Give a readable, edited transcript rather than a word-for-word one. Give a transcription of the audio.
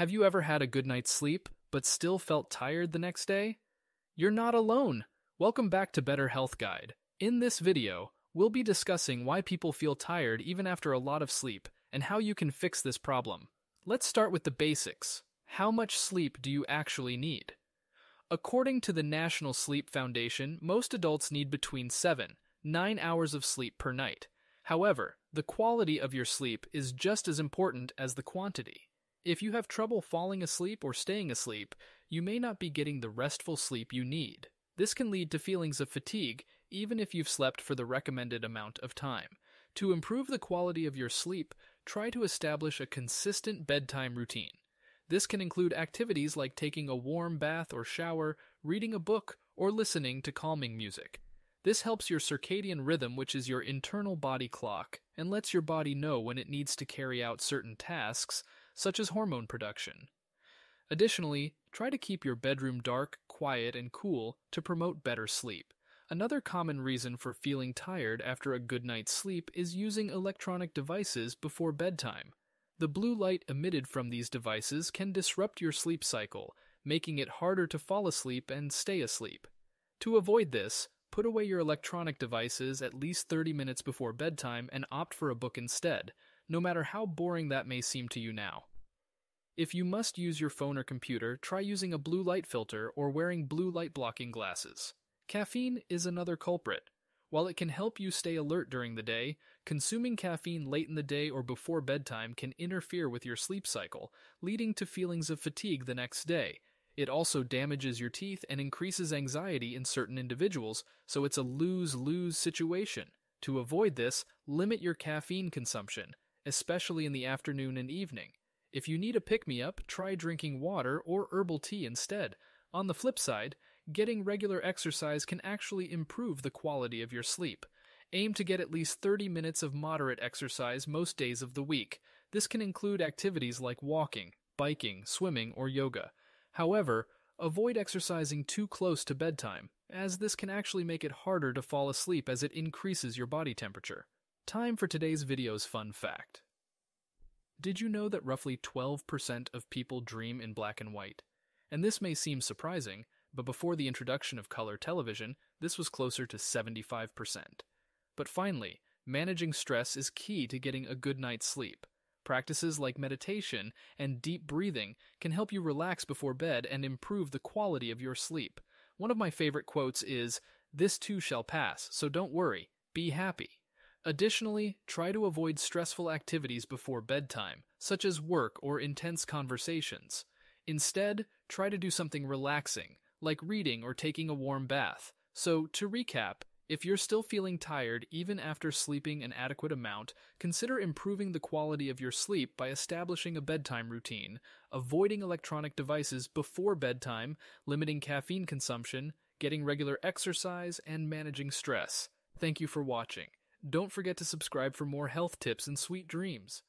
Have you ever had a good night's sleep, but still felt tired the next day? You're not alone. Welcome back to Better Health Guide. In this video, we'll be discussing why people feel tired even after a lot of sleep and how you can fix this problem. Let's start with the basics. How much sleep do you actually need? According to the National Sleep Foundation, most adults need between 7 and 9 hours of sleep per night. However, the quality of your sleep is just as important as the quantity. If you have trouble falling asleep or staying asleep, you may not be getting the restful sleep you need. This can lead to feelings of fatigue, even if you've slept for the recommended amount of time. To improve the quality of your sleep, try to establish a consistent bedtime routine. This can include activities like taking a warm bath or shower, reading a book, or listening to calming music. This helps your circadian rhythm, which is your internal body clock, and lets your body know when it needs to carry out certain tasks, such as hormone production. Additionally, try to keep your bedroom dark, quiet, and cool to promote better sleep. Another common reason for feeling tired after a good night's sleep is using electronic devices before bedtime. The blue light emitted from these devices can disrupt your sleep cycle, making it harder to fall asleep and stay asleep. To avoid this, put away your electronic devices at least 30 minutes before bedtime and opt for a book instead, no matter how boring that may seem to you now. If you must use your phone or computer, try using a blue light filter or wearing blue light blocking glasses. Caffeine is another culprit. While it can help you stay alert during the day, consuming caffeine late in the day or before bedtime can interfere with your sleep cycle, leading to feelings of fatigue the next day. It also damages your teeth and increases anxiety in certain individuals, so it's a lose-lose situation. To avoid this, limit your caffeine consumption, especially in the afternoon and evening. If you need a pick-me-up, try drinking water or herbal tea instead. On the flip side, getting regular exercise can actually improve the quality of your sleep. Aim to get at least 30 minutes of moderate exercise most days of the week. This can include activities like walking, biking, swimming, or yoga. However, avoid exercising too close to bedtime, as this can actually make it harder to fall asleep as it increases your body temperature. Time for today's video's fun fact. Did you know that roughly 12% of people dream in black and white? And this may seem surprising, but before the introduction of color television, this was closer to 75%. But finally, managing stress is key to getting a good night's sleep. Practices like meditation and deep breathing can help you relax before bed and improve the quality of your sleep. One of my favorite quotes is, "This too shall pass, so don't worry, be happy." Additionally, try to avoid stressful activities before bedtime, such as work or intense conversations. Instead, try to do something relaxing, like reading or taking a warm bath. So, to recap, if you're still feeling tired even after sleeping an adequate amount, consider improving the quality of your sleep by establishing a bedtime routine, avoiding electronic devices before bedtime, limiting caffeine consumption, getting regular exercise, and managing stress. Thank you for watching. Don't forget to subscribe for more health tips and sweet dreams.